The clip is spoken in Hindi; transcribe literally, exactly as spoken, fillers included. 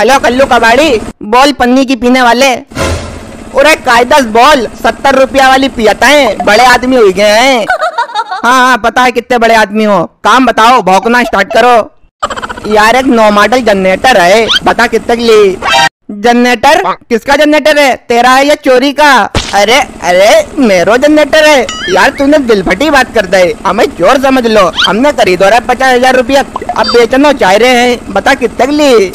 हेलो कल्लू कबाड़ी, बोल पन्नी की पीने वाले। अरे कायदस बोल, सत्तर रुपया वाली पियाता है, बड़े आदमी हो गए हैं। हाँ हाँ पता है कितने बड़े आदमी हो। काम बताओ, भौंकना स्टार्ट करो। यार एक नौ मॉडल जनरेटर है, बता कितने के लिए। जनरेटर? किसका जनरेटर है, तेरा है या चोरी का? अरे अरे मेरो जनरेटर है। यार तूने दिल फटी बात कर दी, हमें चोर समझ लो। हमने खरीदो रहा पचास हजार रूपया, अब बेचना चाह रहे हैं, बता कितने के लिए।